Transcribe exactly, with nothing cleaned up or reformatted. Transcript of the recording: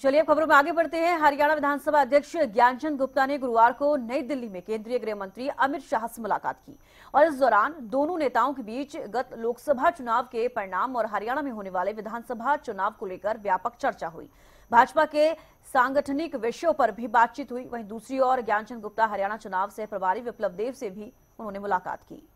चलिए अब खबरों में आगे बढ़ते हैं। हरियाणा विधानसभा अध्यक्ष ज्ञानचंद गुप्ता ने गुरुवार को नई दिल्ली में केंद्रीय गृह मंत्री अमित शाह से मुलाकात की और इस दौरान दोनों नेताओं के बीच गत लोकसभा चुनाव के परिणाम और हरियाणा में होने वाले विधानसभा चुनाव को लेकर व्यापक चर्चा हुई। भाजपा के सांगठनिक विषयों पर भी बातचीत हुई। वहीं दूसरी ओर ज्ञानचंद गुप्ता हरियाणा चुनाव सह प्रभारी विप्लव देव से भी उन्होंने मुलाकात की।